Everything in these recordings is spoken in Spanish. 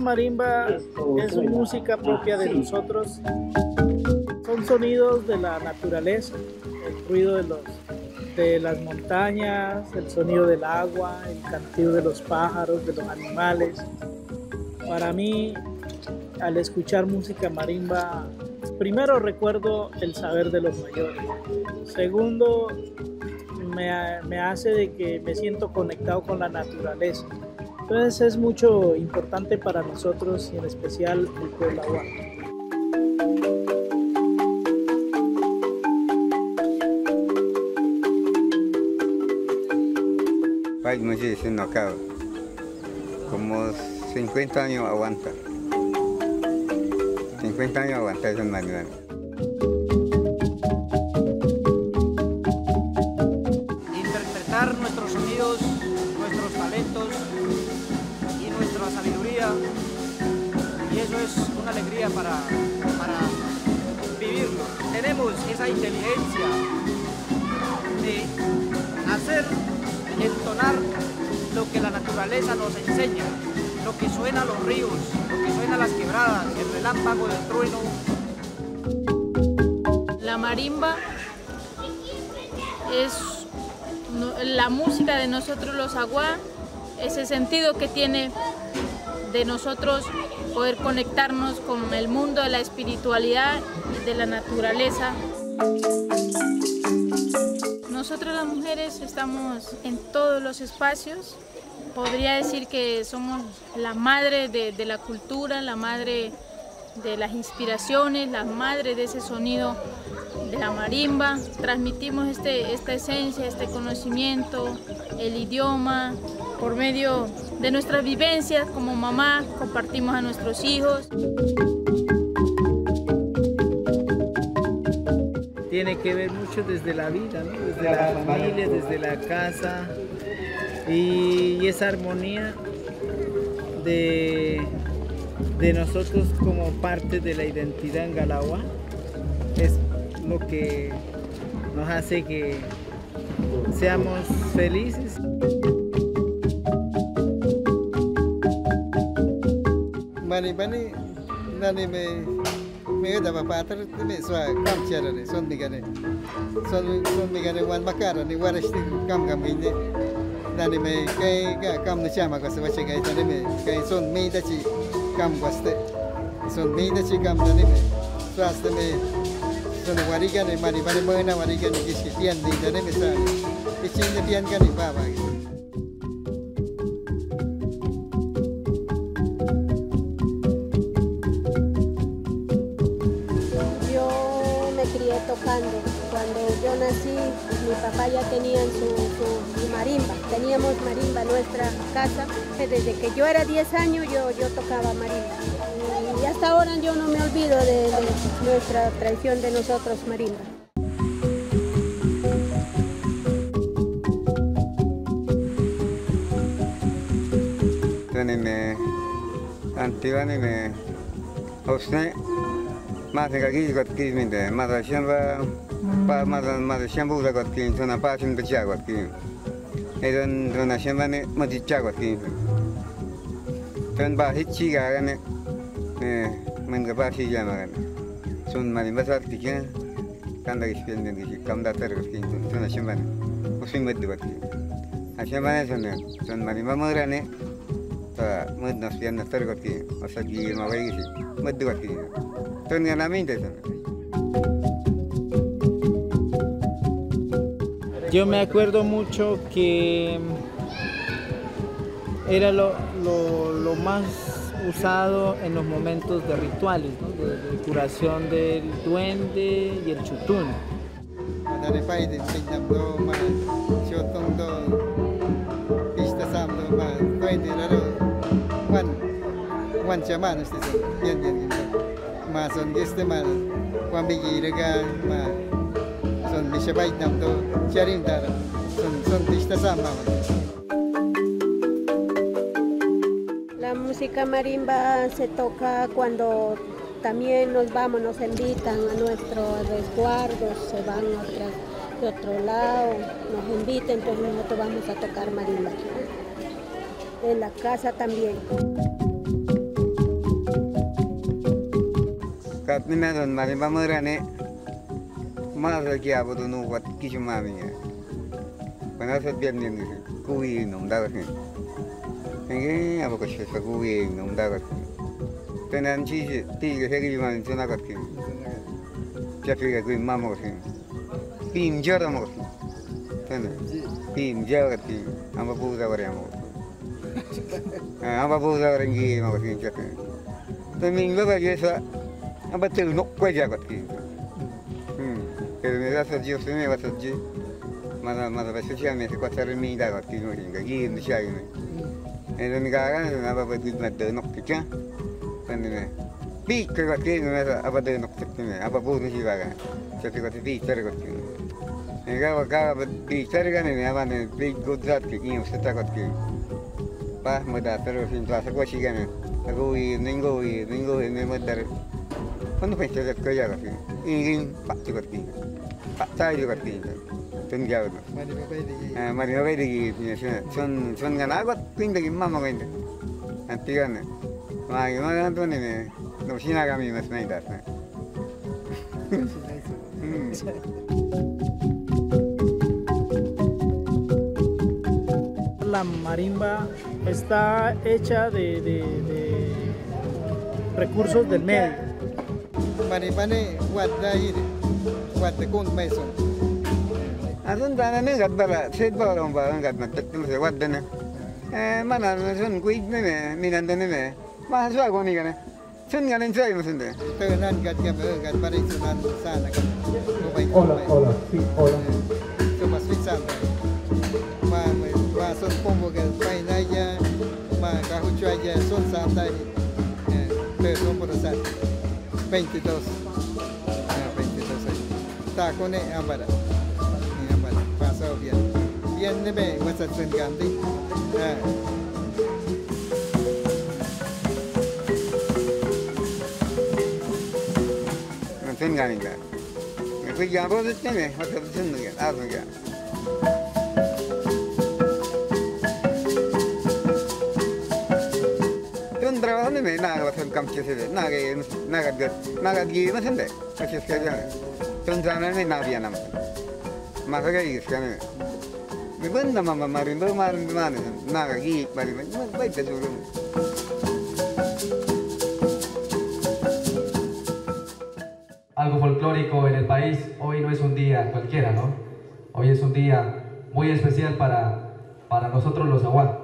La marimba es música propia de nosotros. Son sonidos de la naturaleza, el ruido de las montañas, el sonido del agua, el cantido de los pájaros, de los animales. Para mí, al escuchar música marimba, primero recuerdo el saber de los mayores. Segundo, me hace de que me siento conectado con la naturaleza. Entonces es mucho importante para nosotros y en especial el pueblo Awá. No acaba. Como 50 años aguanta. 50 años aguanta esa marimba. Interpretar nuestros sonidos, nuestros talentos y nuestra sabiduría. Y eso es una alegría para vivirlo. Tenemos esa inteligencia de hacer, entonar lo que la naturaleza nos enseña, lo que suena los ríos, lo que suena las quebradas, el relámpago del trueno. La marimba es la música de nosotros los Awá, ese sentido que tiene de nosotros poder conectarnos con el mundo de la espiritualidad y de la naturaleza. Nosotras las mujeres estamos en todos los espacios, podría decir que somos la madre de la cultura, la madre de las inspiraciones, la madre de ese sonido de la marimba. Transmitimos esta esencia, este conocimiento, el idioma, por medio de nuestras vivencias como mamá, compartimos a nuestros hijos. Tiene que ver mucho desde la vida, ¿no? Desde la familia, desde la casa y esa armonía de nosotros como parte de la identidad en Galahuá es lo que nos hace que seamos felices. Maribani, me da papá, me suave, camcharane, son migane, son migane, wan macara, ni guaraste, cam camine, dani me, que cam de chama, que se va a llegar, dani me, que son mi de chi, cam guaste, son mi de chi, cam dani me, suaste me, son guarigane, maribane, buena, guarigane, que se tiende, dani me sale, que se tiende, que ni baba. Tocando. Cuando yo nací, pues, mi papá ya tenía su marimba. Teníamos marimba en nuestra casa. Desde que yo era 10 años yo tocaba marimba. Y hasta ahora yo no me olvido de nuestra tradición de nosotros marimba. Más de aquí got kids, más de chamba, más de chamba usa got kids, una parte de chagua kids. Ellos de una chamba ne más de chagua kids. Son bajichi gagan, manga baji llamagan. Son marimba sartiquena, canda que se venden de camda tercos kids, son una chamba, usin medio got kids. La chamba son marimba morane, para medio nos venden tercos kids, o sea que no veis, medio got kids. Tenía la mente. Yo me acuerdo mucho que era lo más usado en los momentos de rituales, ¿no? De curación del duende y el chutún. Más son este mal, Juan Villirga, son Mishabay Namdo, Charindar, son Tishtazamba. La música marimba se toca cuando también nos vamos, nos invitan a nuestros resguardos, se van de otro lado, nos invitan, entonces nosotros vamos a tocar marimba. En la casa también. Katnimason marimba morane, más aquí a bordo no guat kishumamiya. Cuando se pierde ni cuy no me da así. ¿Qué? A poco se cuy no me da así. Tenían chiste, tío que se llama entonces nada así. Ya fue que mamá así. Pim ya era así. ¿Tienes? Pim ya era así. Ambos puta variamos. Ambos puta varengi más así ya fue. También lo que es eso. Aba teu no cuelga aquí. Pero me da sus dios me va a decir. Más veces ya me se cuatro mil da aquí no ringa y no ya. En mi cara no va a decir nada de no que ya. Pende. Pique va que no era aba de no que me aba por ni vaga. Se te va a decir que aquí. En gaba gaba de cerca ni aba de big good that que ni se está aquí. Pa me da pero sin clase coche gana. Hago y ningo y me va a dar. Cuando pensé que era así, y pato cortina, patallo cortina, son diablos. María Verde, son Canabua, pinta que mamá vende. Antigana, María Madre Antonio, no sin haga mi más nada. La marimba está hecha de recursos del medio. Maripane, guardaír, guardecón, maízón. Asuntan en gatbara, se paran para en gatman, tenemos que guardar. Manan son cuidne, mirando nene, más algo ni gané. Son ganen seis, no son de. Pero nan gatbara y son sana. Hola, sí, hola. Somos fixando. Más son como que painaya, más cajuchaya, son santa y pero no por sal. 22 años. Tacones ámbar. Pasado bien. Bien, me vas a hacer grande. No tengo nada. Me fui a vos, tiene, vas a hacer algo ya. Me nada va a ser campeones nada que no se entiende así es que yo entrando en nada bien más que es que me banda mamá marimba nada que marimba no va a ser algo folclórico en el país. Hoy no es un día cualquiera, ¿no? Hoy es un día muy especial para nosotros los Awá.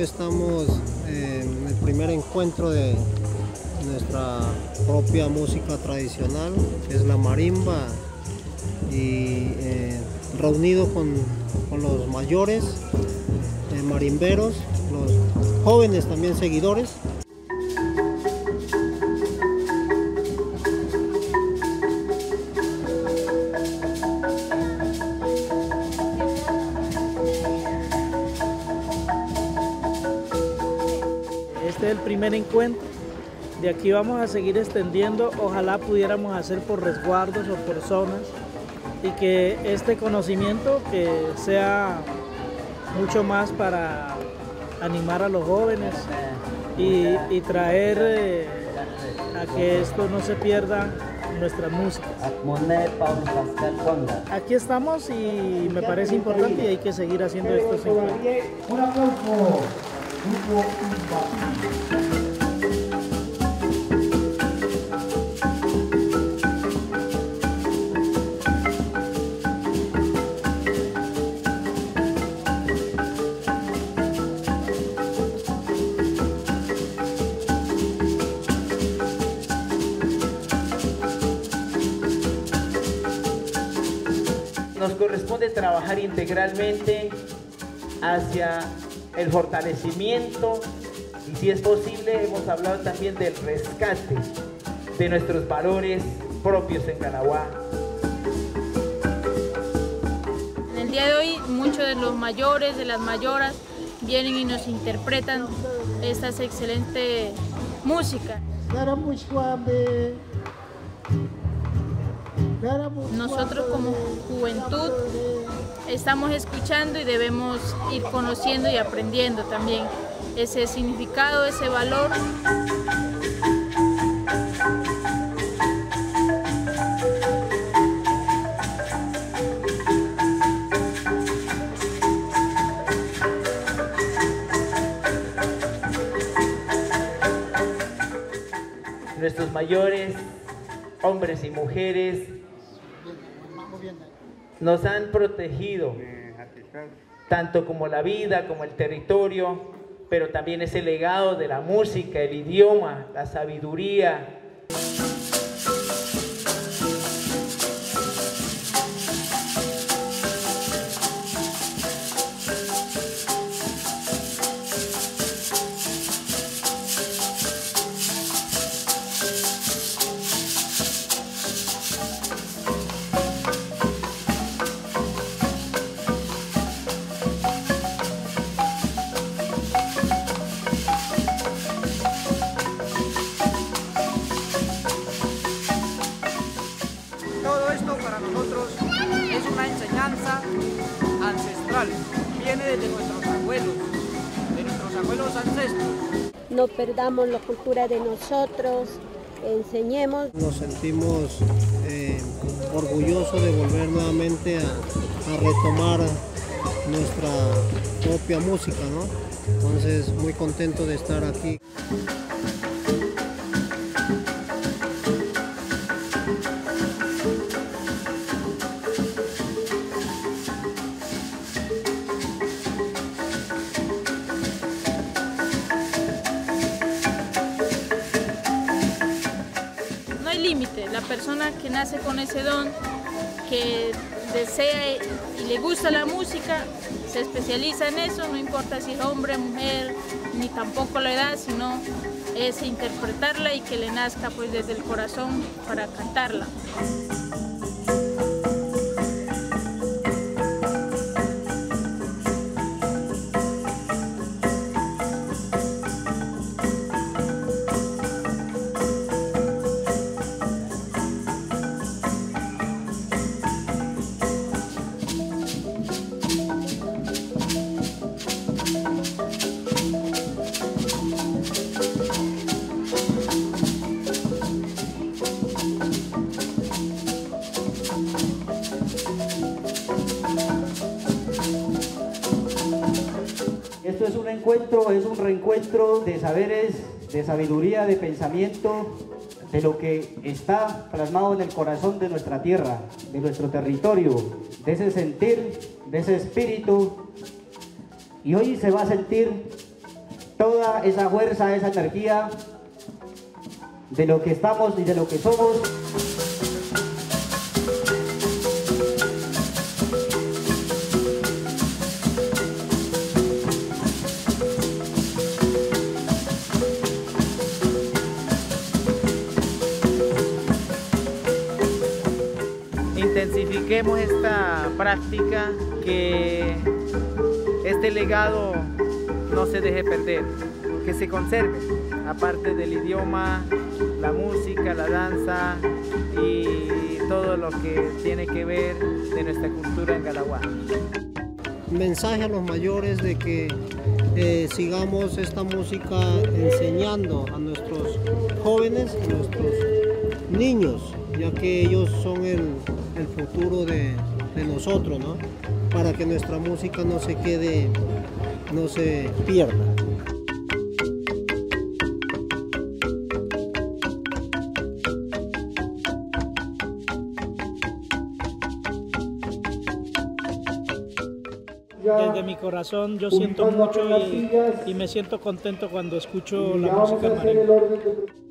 Estamos en el primer encuentro de nuestra propia música tradicional, que es la marimba, y reunido con los mayores marimberos, los jóvenes también seguidores. El primer encuentro, de aquí vamos a seguir extendiendo, ojalá pudiéramos hacer por resguardos o por zonas y que este conocimiento que sea mucho más para animar a los jóvenes y traer a que esto no se pierda nuestra música. Aquí estamos y me parece importante y hay que seguir haciendo estos encuentros. Nos corresponde trabajar integralmente hacia el fortalecimiento y, si es posible, hemos hablado también del rescate de nuestros valores propios en Galahuá. En el día de hoy muchos de los mayores, de las mayoras, vienen y nos interpretan esta excelente música. Nosotros como juventud estamos escuchando y debemos ir conociendo y aprendiendo también ese significado, ese valor. Nuestros mayores, hombres y mujeres, nos han protegido, tanto como la vida, como el territorio, pero también ese legado de la música, el idioma, la sabiduría. Ancestral, viene desde nuestros abuelos ancestros. No perdamos la cultura de nosotros, enseñemos. Nos sentimos orgullosos de volver nuevamente a retomar nuestra propia música, ¿no? Entonces, muy contento de estar aquí. La persona que nace con ese don, que desea y le gusta la música, se especializa en eso, no importa si es hombre, mujer, ni tampoco la edad, sino es interpretarla y que le nazca pues desde el corazón para cantarla. Esto es un encuentro, es un reencuentro de saberes, de sabiduría, de pensamiento, de lo que está plasmado en el corazón de nuestra tierra, de nuestro territorio, de ese sentir, de ese espíritu. Y hoy se va a sentir toda esa fuerza, esa energía de lo que estamos y de lo que somos. Intensifiquemos esta práctica, que este legado no se deje perder, que se conserve, aparte del idioma, la música, la danza y todo lo que tiene que ver de nuestra cultura en Galahuá. Mensaje a los mayores de que sigamos esta música enseñando a nuestros jóvenes, a nuestros niños, ya que ellos son el futuro de nosotros, ¿no? Para que nuestra música no se quede, no se pierda. Desde mi corazón yo siento mucho y me siento contento cuando escucho la música marimba.